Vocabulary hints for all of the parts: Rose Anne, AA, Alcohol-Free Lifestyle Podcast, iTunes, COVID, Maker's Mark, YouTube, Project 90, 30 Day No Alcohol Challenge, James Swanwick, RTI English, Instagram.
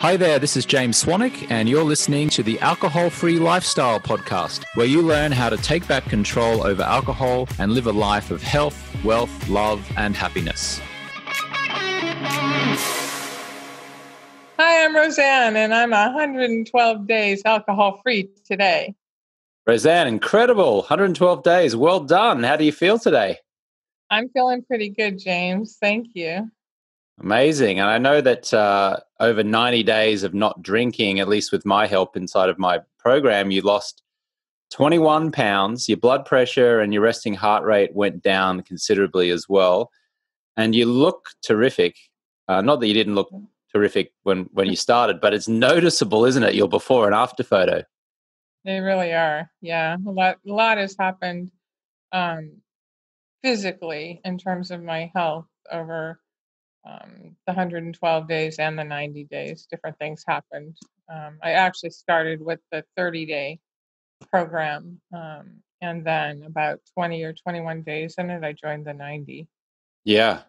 Hi there, this is James Swanwick, and you're listening to the Alcohol-Free Lifestyle Podcast, where you learn how to take back control over alcohol and live a life of health, wealth, love, and happiness. Hi, I'm Rose Anne, and I'm 112 days alcohol-free today. Rose Anne, incredible. 112 days. Well done. How do you feel today? I'm feeling pretty good, James. Thank you. Amazing. And I know that over 90 days of not drinking, at least with my help inside of my program, you lost 21 pounds. Your blood pressure and your resting heart rate went down considerably as well. And you look terrific. Not that you didn't look terrific when you started, but it's noticeable, isn't it? Your before and after photo. They really are. Yeah. A lot has happened physically in terms of my health over the 112 days and the 90 days. Different things happened. I actually started with the 30-day program, and then about 20 or 21 days in it, I joined the 90. Yeah.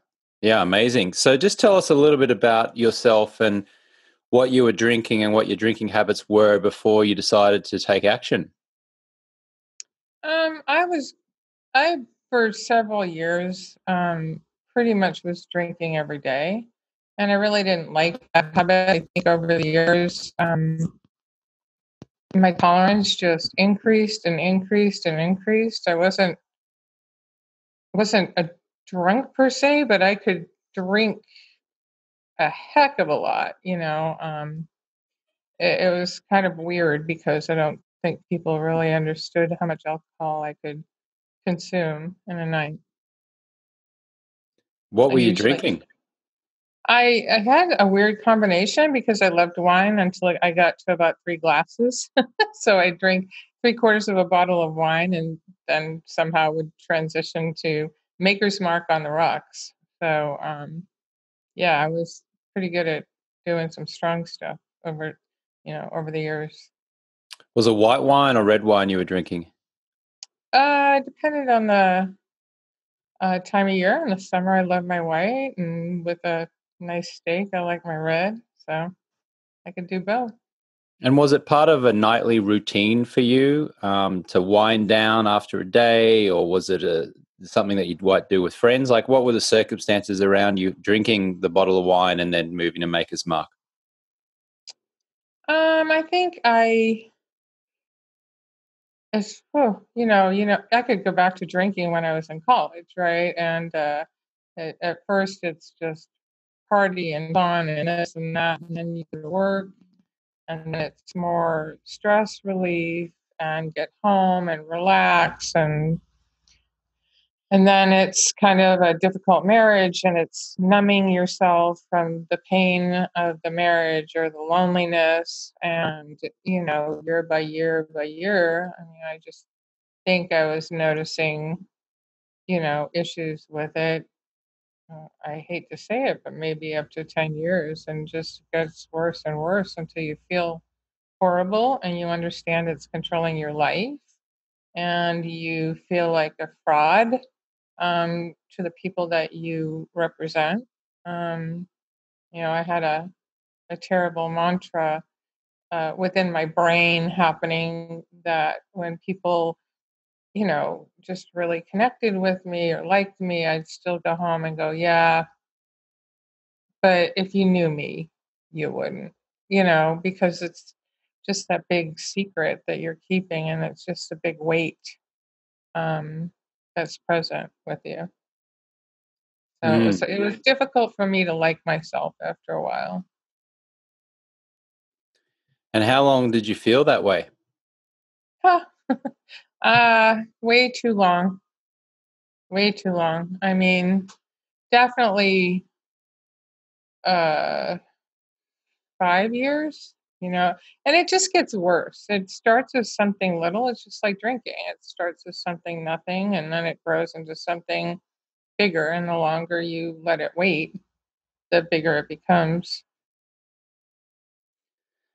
Yeah. Amazing. So just tell us a little bit about yourself and what you were drinking and what your drinking habits were before you decided to take action. I for several years, pretty much was drinking every day, and I really didn't like that habit. I think over the years, my tolerance just increased. I wasn't a drunk per se, but I could drink a heck of a lot, you know. It was kind of weird because I don't think people really understood how much alcohol I could consume in a night. What were you drinking? I had a weird combination because I loved wine until I got to about 3 glasses. So I drank 3/4 of a bottle of wine and then somehow would transition to Maker's Mark on the rocks. So, yeah, I was pretty good at doing some strong stuff over the years. Was it white wine or red wine you were drinking? It depended on the time of year. In the summer, I love my white, and with a nice steak, I like my red. So I could do both. And was it part of a nightly routine for you to wind down after a day, or was it something that you'd like to do with friends? Like, what were the circumstances around you drinking the bottle of wine and then moving to Maker's Mark? I think I could go back to drinking when I was in college, right? And at first it's just party and fun and this and that, and then you go to work, and it's more stress relief and get home and relax, and then it's kind of a difficult marriage, and it's numbing yourself from the pain of the marriage or the loneliness. And, you know, year by year by year, I mean, I just think I was noticing, you know, issues with it. I hate to say it, but maybe up to 10 years, and just gets worse and worse until you feel horrible and you understand it's controlling your life and you feel like a fraud to the people that you represent. I had a terrible mantra within my brain happening that when people, you know, just really connected with me or liked me, I'd still go home and go, yeah, but if you knew me, you wouldn't, you know, because it's just that big secret that you're keeping, and it's just a big weight that's present with you. So it was difficult for me to like myself after a while. And how long did you feel that way? Way too long. Way too long. I mean, definitely 5 years, you know, and it just gets worse. It starts as something little. It's just like drinking. It starts as something nothing, and then it grows into something bigger. And the longer you let it wait, the bigger it becomes.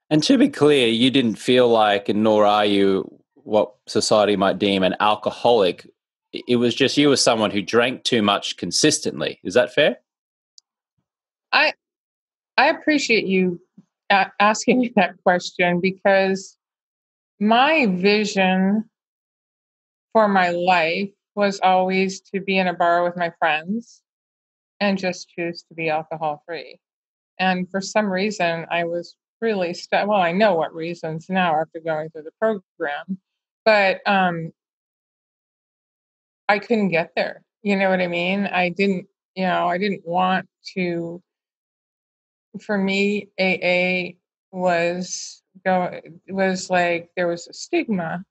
And to be clear, you didn't feel like, and nor are you, what society might deem an alcoholic. It was just you as someone who drank too much consistently. Is that fair? I appreciate you asking you that question because my vision for my life was always to be in a bar with my friends and just choose to be alcohol-free. And for some reason, I was really stuck. Well, I know what reasons now after going through the program, but I couldn't get there. You know what I mean? I didn't want to. For me, AA was like there was a stigma,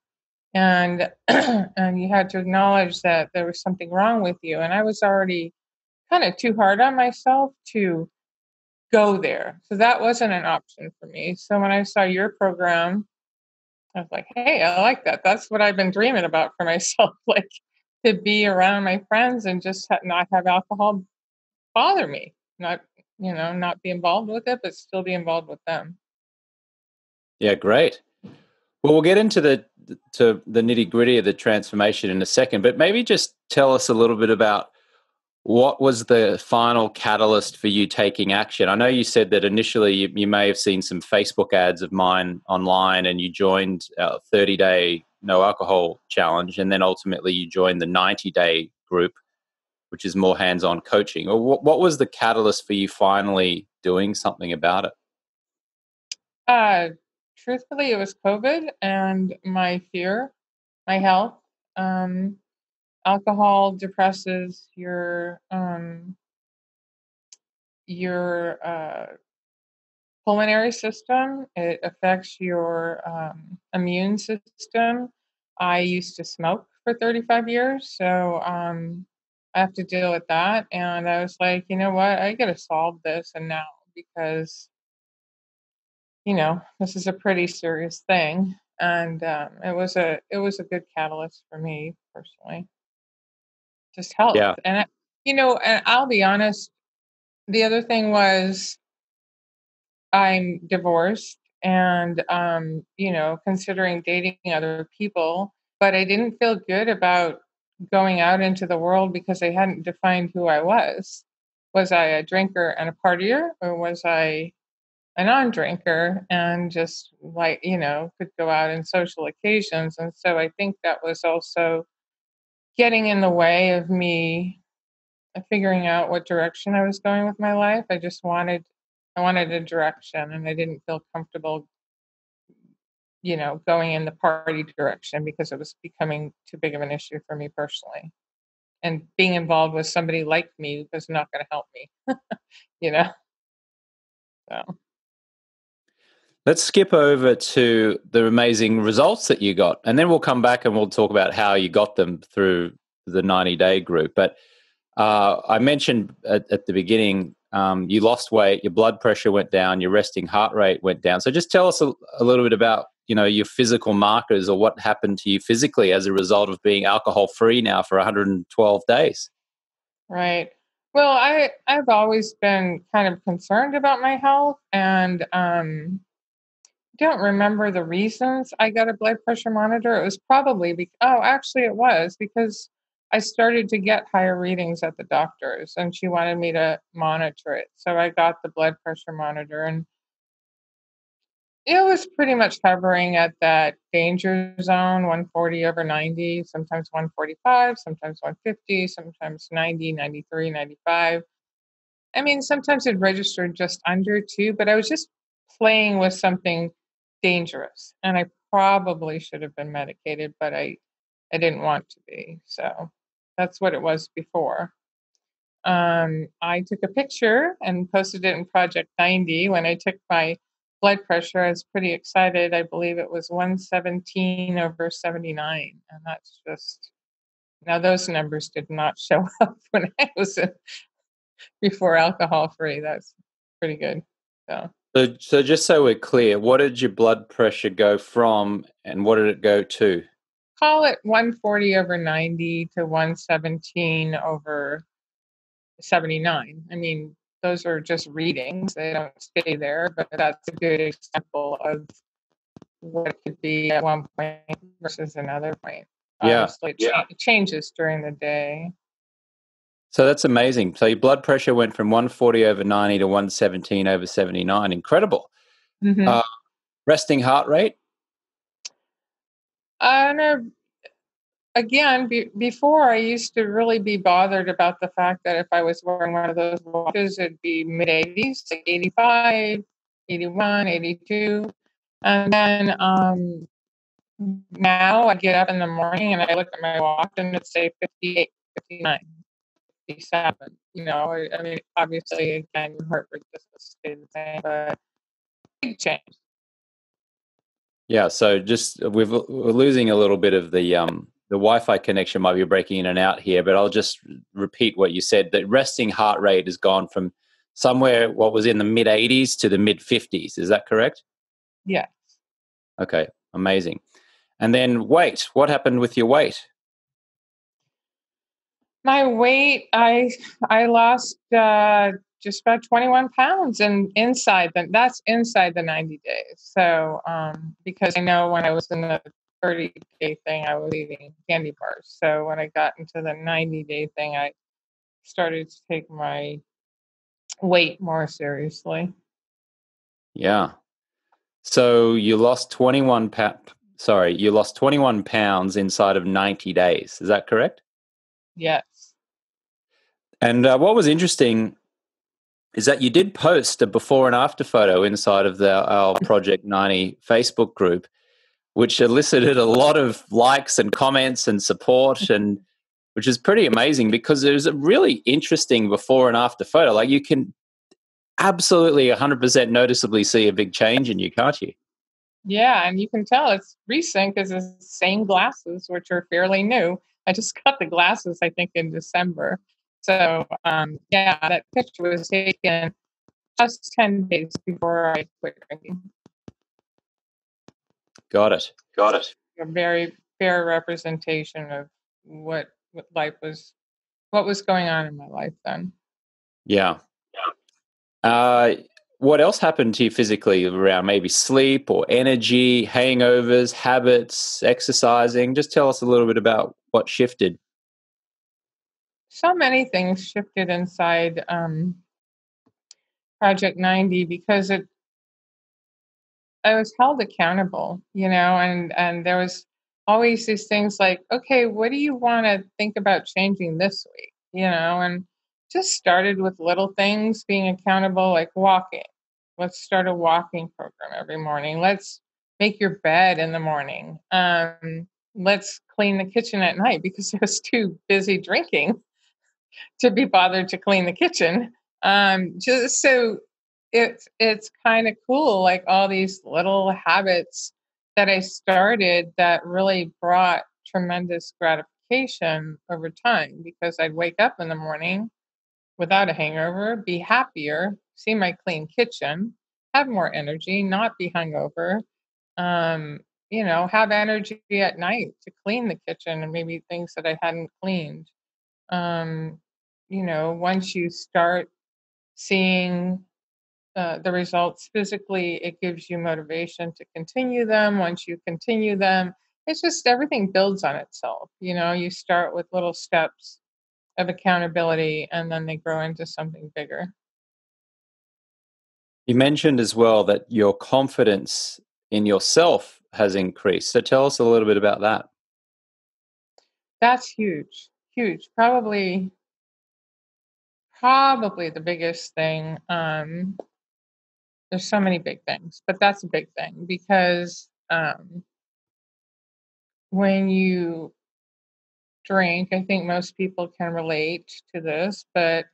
and you had to acknowledge that there was something wrong with you. And I was already kind of too hard on myself to go there. So that wasn't an option for me. So when I saw your program, I was like, hey, I like that. That's what I've been dreaming about for myself, like to be around my friends and just not have alcohol bother me, not be involved with it, but still be involved with them. Yeah, great. Well, we'll get into the nitty gritty of the transformation in a second, but maybe just tell us a little bit about what was the final catalyst for you taking action? I know you said that initially you may have seen some Facebook ads of mine online and you joined a 30 Day No Alcohol Challenge. And then ultimately you joined the 90 Day group, which is more hands-on coaching. What was the catalyst for you finally doing something about it? Truthfully, it was COVID and my fear, my health. Alcohol depresses your pulmonary system. It affects your immune system. I used to smoke for 35 years, so I have to deal with that. And I was like, you know what? I got to solve this and now because, this is a pretty serious thing. And it was a good catalyst for me personally. Just health. Yeah. And and I'll be honest, the other thing was I'm divorced and, considering dating other people, but I didn't feel good about going out into the world because I hadn't defined who I was. Was I a drinker and a partier, or was I a non-drinker and just like, could go out in social occasions? And so I think that was also getting in the way of me figuring out what direction I was going with my life. I just wanted a direction, and I didn't feel comfortable, going in the party direction because it was becoming too big of an issue for me personally. And being involved with somebody like me was not going to help me, So. Let's skip over to the amazing results that you got, and then we'll come back and we'll talk about how you got them through the 90-day group. But I mentioned at the beginning, you lost weight, your blood pressure went down, your resting heart rate went down. So just tell us a little bit about, your physical markers or what happened to you physically as a result of being alcohol-free now for 112 days. Right. Well, I've always been kind of concerned about my health, and don't remember the reasons I got a blood pressure monitor. It was probably it was because I started to get higher readings at the doctor's and she wanted me to monitor it. So I got the blood pressure monitor, and it was pretty much hovering at that danger zone, 140 over 90, sometimes 145, sometimes 150, sometimes 90, 93, 95. I mean, sometimes it registered just under 2, but I was just playing with something dangerous, and I probably should have been medicated, but I didn't want to be. So that's what it was before. I took a picture and posted it in Project 90 when I took my blood pressure. I was pretty excited. I believe it was 117 over 79, and that's just now. Those numbers did not show up when I was before alcohol free. That's pretty good. So just so we're clear, what did your blood pressure go from and what did it go to? Call it 140 over 90 to 117 over 79. I mean, those are just readings. They don't stay there, but that's a good example of what it could be at one point versus another point. Yeah. Obviously, it changes during the day. So that's amazing. So your blood pressure went from 140 over 90 to 117 over 79. Incredible. Mm-hmm. Resting heart rate? No. Again, before I used to really be bothered about the fact that if I was wearing one of those watches, it'd be mid-80s, like 85, 81, 82. And then now I get up in the morning and I look at my watch and it's, say, 58, 59, 57. You know, I mean, obviously, again, heart rate just stayed the same, but big change. Yeah, so just we're losing a little bit of the Wi-Fi connection might be breaking in and out here, but I'll just repeat what you said, that resting heart rate has gone from somewhere what was in the mid-80s to the mid-50s. Is that correct? Yes. Okay, amazing. And then weight. What happened with your weight? My weight, I lost just about 21 pounds, and that's inside the 90 days. So because I know when I was in the 30-day thing, I was eating candy bars. So when I got into the 90-day thing, I started to take my weight more seriously. Yeah. So you lost 21 pounds inside of 90 days. Is that correct? Yes. And what was interesting is that you did post a before and after photo inside of our Project 90 Facebook group, which elicited a lot of likes and comments and support, and which is pretty amazing because there's a really interesting before and after photo. Like, you can absolutely 100% noticeably see a big change in you, can't you? Yeah, and you can tell it's recent because it's the same glasses, which are fairly new. I just got the glasses, I think, in December. So, yeah, that picture was taken just 10 days before I quit drinking. Got it. A very fair representation of what life was, what was going on in my life then. Yeah. What else happened to you physically around maybe sleep or energy, hangovers, habits, exercising? Just tell us a little bit about what shifted. So many things shifted inside Project 90 because I was held accountable, you know, and there was always these things like, okay, what do you want to think about changing this week? You know, and just started with little things, being accountable, like walking. Let's start a walking program every morning. Let's make your bed in the morning. Let's clean the kitchen at night because I was too busy drinking to be bothered to clean the kitchen. Just so it's kind of cool, like all these little habits that I started that really brought tremendous gratification over time, because I'd wake up in the morning without a hangover, be happier, see my clean kitchen, have more energy, not be hungover, you know, have energy at night to clean the kitchen and maybe things that I hadn't cleaned. You know, once you start seeing the results physically, it gives you motivation to continue them. Once you continue them, it's just everything builds on itself. You know, you start with little steps of accountability and then they grow into something bigger. You mentioned as well that your confidence in yourself has increased. So tell us a little bit about that. That's huge. Probably the biggest thing. There's so many big things, but that's a big thing because when you drink, I think most people can relate to this, but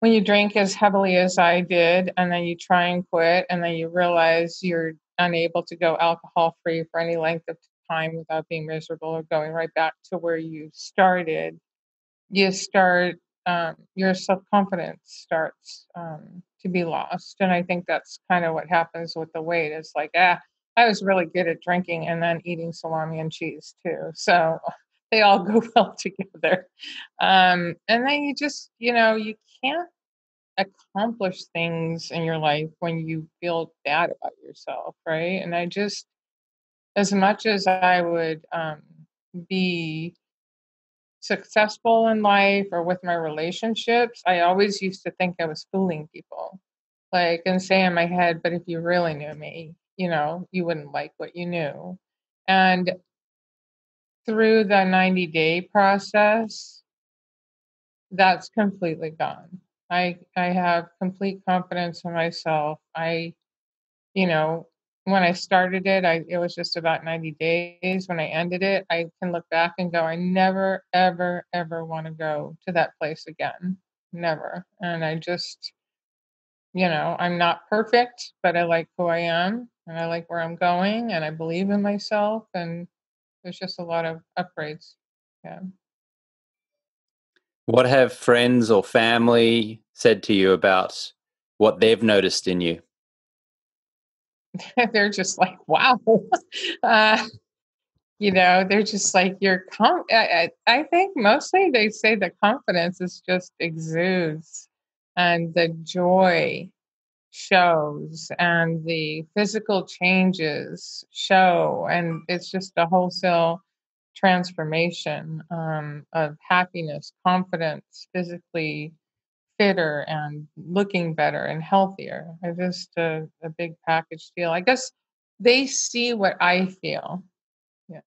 when you drink as heavily as I did, and then you try and quit, and then you realize you're unable to go alcohol-free for any length of time without being miserable or going right back to where you started, your self-confidence starts to be lost. And I think that's kind of what happens with the weight. It's like, I was really good at drinking and then eating salami and cheese too. So they all go well together. And then you just, you know, you can't accomplish things in your life when you feel bad about yourself, right? And I just, as much as I would be successful in life or with my relationships, I always used to think I was fooling people. like, and say in my head, but if you really knew me, you know, you wouldn't like what you knew. And through the 90-day process, that's completely gone. I have complete confidence in myself. You know, when I started it, it was just about 90 days. When I ended it, I can look back and go, I never, ever, ever want to go to that place again. Never. And I just, you know, I'm not perfect, but I like who I am and I like where I'm going and I believe in myself. And there's just a lot of upgrades. Yeah. What have friends or family said to you about what they've noticed in you? They're just like, wow. You know, they're just like, I think mostly they say the confidence is just exudes and the joy shows and the physical changes show. And it's just a wholesale transformation of happiness, confidence, physically fitter and looking better and healthier. It's just a big package deal. I guess they see what I feel. Yeah.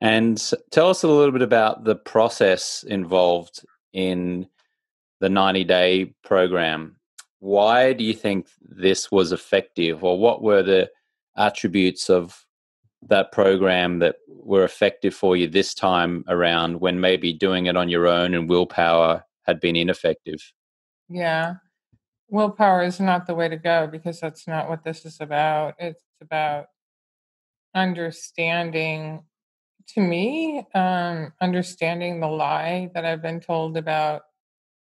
And tell us a little bit about the process involved in the 90-day program. Why do you think this was effective, or what were the attributes of that program that were effective for you this time around when maybe doing it on your own and willpower had been ineffective? Yeah. Willpower is not the way to go, because that's not what this is about. It's about understanding, to me, understanding the lie that I've been told about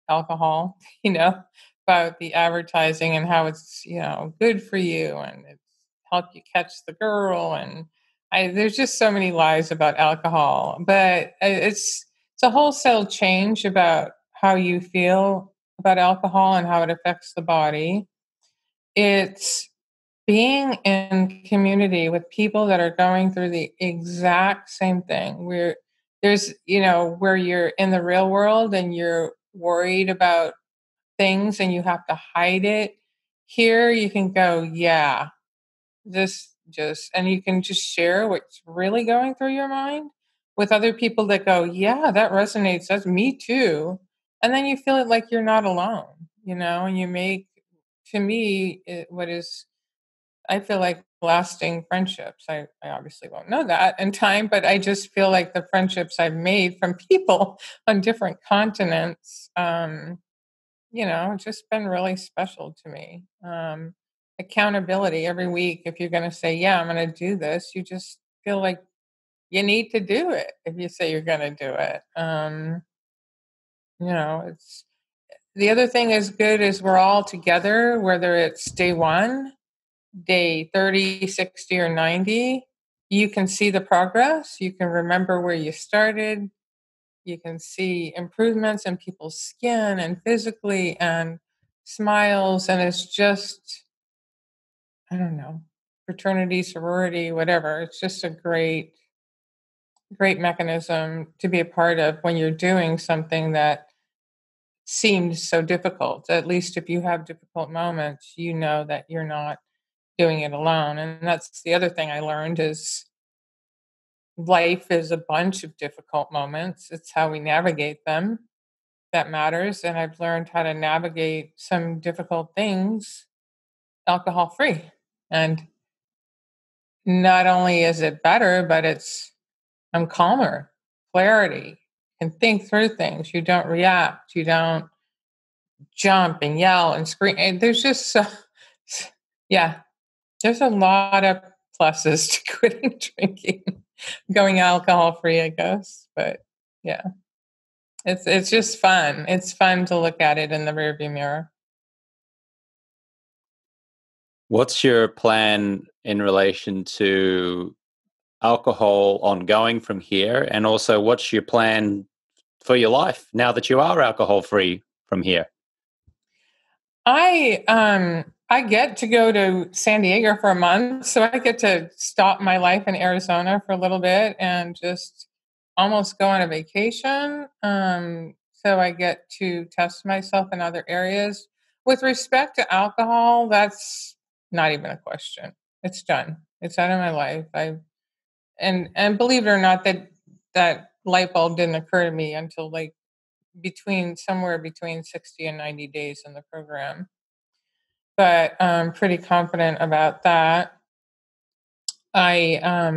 alcohol, you know, about the advertising and how it's, you know, good for you and it's help you catch the girl. And there's just so many lies about alcohol, but it's a wholesale change about how you feel about alcohol and how it affects the body. It's being in community with people that are going through the exact same thing, where there's, you know, where you're in the real world and you're worried about things and you have to hide it. Here you can go, yeah, and you can just share what's really going through your mind with other people that go, yeah, that resonates. That's me too. And then you feel it like you're not alone, you know, and you make, to me, I feel like lasting friendships. I obviously won't know that in time, but I just feel like the friendships I've made from people on different continents, you know, just been really special to me. Accountability every week. If you're going to say, yeah, I'm going to do this, you just feel like you need to do it. If you say you're going to do it, you know, it's the other thing is good is we're all together, whether it's day 1, day 30, 60 or 90, you can see the progress. You can remember where you started. You can see improvements in people's skin and physically and smiles. And it's just, I don't know, fraternity, sorority, whatever. It's just a great, great mechanism to be a part of when you're doing something that seems so difficult. At least if you have difficult moments, you know that you're not doing it alone. And that's the other thing I learned is life is a bunch of difficult moments. It's how we navigate them that matters. And I've learned how to navigate some difficult things alcohol-free. And not only is it better, but I'm calmer, clarity, and think through things. You don't react. You don't jump and yell and scream. And there's just, there's a lot of pluses to quitting drinking, going alcohol-free, I guess. But yeah, it's just fun. It's fun to look at it in the rearview mirror. What's your plan in relation to alcohol ongoing from here? And also, what's your plan for your life now that you are alcohol-free from here? I get to go to San Diego for a month, so I get to stop my life in Arizona for a little bit and just almost go on a vacation. so I get to test myself in other areas. With respect to alcohol, that's not even a question. It's done. It's out of my life. And believe it or not, that light bulb didn't occur to me until like somewhere between 60 and 90 days in the program. But I'm pretty confident about that. What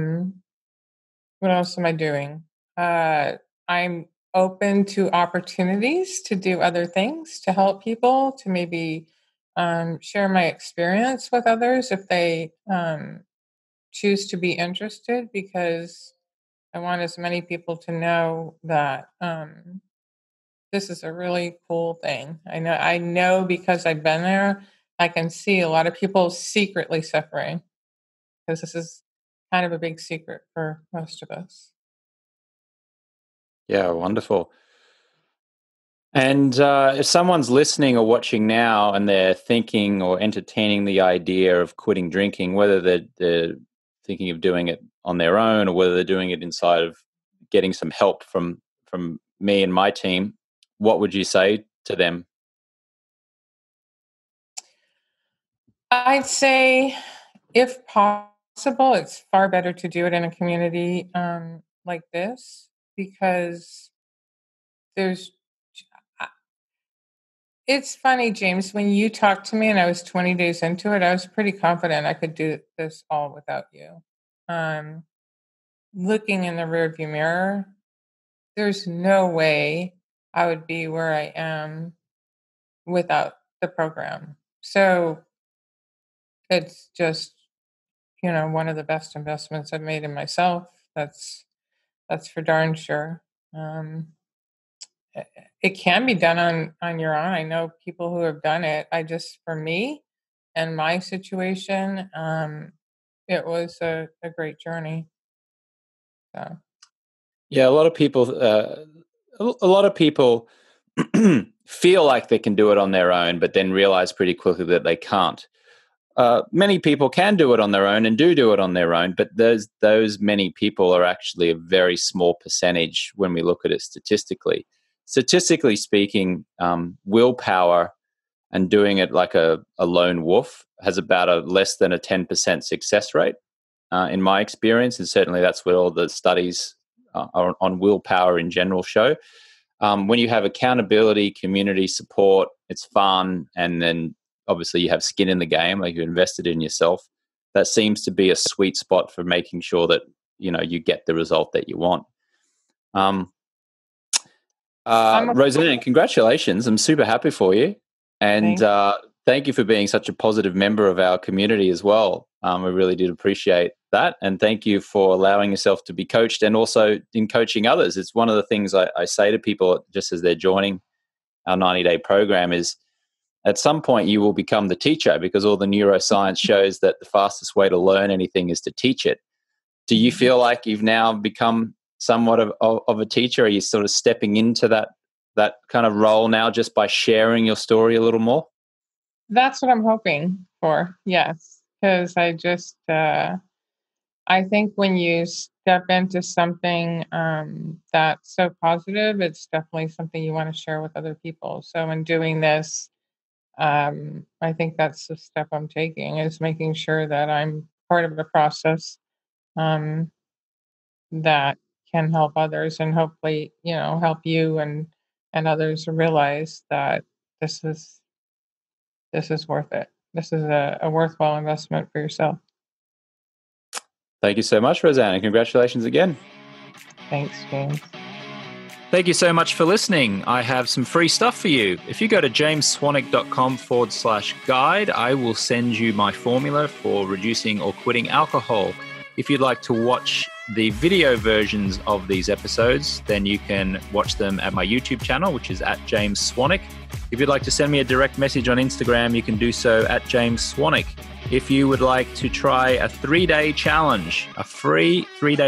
else am I doing? I'm open to opportunities to do other things, to help people, to maybe share my experience with others if they choose to be interested, because I want as many people to know that this is a really cool thing. I know because I've been there, I can see a lot of people secretly suffering, because this is kind of a big secret for most of us. Yeah, wonderful. And if someone's listening or watching now and they're thinking or entertaining the idea of quitting drinking, whether they're thinking of doing it on their own or whether they're doing it inside of getting some help from me and my team, what would you say to them? I'd say, if possible, it's far better to do it in a community like this, because it's funny, James, when you talked to me and I was 20 days into it, I was pretty confident I could do this all without you. Looking in the rearview mirror, there's no way I would be where I am without the program. So it's just, one of the best investments I've made in myself. That's for darn sure. It can be done on your own. I know people who have done it. For me and my situation, it was a great journey. So. Yeah, a lot of people feel like they can do it on their own, but then realize pretty quickly that they can't. Many people can do it on their own and do it on their own, but those many people are actually a very small percentage when we look at it statistically. Statistically speaking, willpower and doing it like a lone wolf has about a less than a 10% success rate in my experience, and certainly that's what all the studies on willpower in general show. When you have accountability, community support, it's fun, and then obviously you have skin in the game, like you're invested in yourself. That seems to be a sweet spot for making sure that, you get the result that you want. Rosanne, congratulations. I'm super happy for you. And thank you for being such a positive member of our community as well. I really did appreciate that. And thank you for allowing yourself to be coached and also in coaching others. It's one of the things I say to people just as they're joining our 90-day program is, at some point, you will become the teacher, because all the neuroscience shows that the fastest way to learn anything is to teach it. Do you feel like you've now become somewhat of a teacher? Are you sort of stepping into that kind of role now just by sharing your story a little more? That's what I'm hoping for, yes. Because I think when you step into something that's so positive, it's definitely something you want to share with other people. So in doing this, I think that's the step I'm taking, is making sure that I'm part of the process that can help others, and hopefully, help you and others realize that this is worth it. This is a worthwhile investment for yourself. Thank you so much, Rosanne, and congratulations again. Thanks, James. Thank you so much for listening. I have some free stuff for you. If you go to jamesswanwick.com/guide, I will send you my formula for reducing or quitting alcohol. If you'd like to watch the video versions of these episodes, then you can watch them at my YouTube channel, which is at James Swanwick. If you'd like to send me a direct message on Instagram, you can do so at James Swanwick. If you would like to try a free 3-day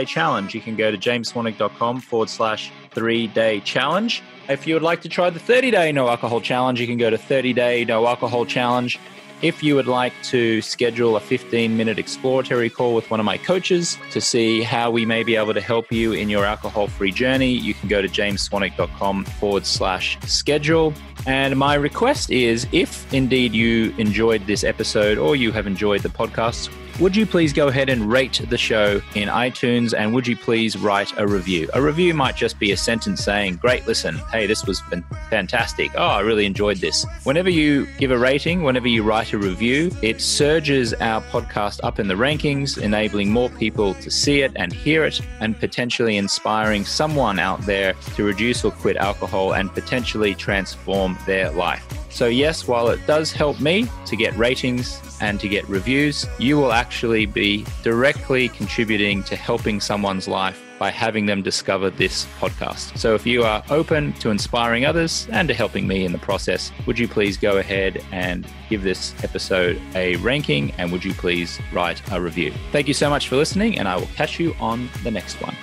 challenge, you can go to jamesswanwick.com/3-day challenge. If you would like to try the 30-day no alcohol challenge, you can go to 30-day no alcohol challenge. If you would like to schedule a 15-minute exploratory call with one of my coaches to see how we may be able to help you in your alcohol-free journey, you can go to jamesswanwick.com/schedule. And my request is, if indeed you enjoyed this episode or you have enjoyed the podcast, would you please go ahead and rate the show in iTunes, and would you please write a review? A review might just be a sentence saying, great listen, hey, this was fantastic, oh, I really enjoyed this. Whenever you give a rating, whenever you write a review, it surges our podcast up in the rankings, enabling more people to see it and hear it, and potentially inspiring someone out there to reduce or quit alcohol and potentially transform their life. So yes, while it does help me to get ratings and to get reviews, you will actually be directly contributing to helping someone's life by having them discover this podcast. So if you are open to inspiring others and to helping me in the process, would you please go ahead and give this episode a ranking, and would you please write a review? Thank you so much for listening, and I will catch you on the next one.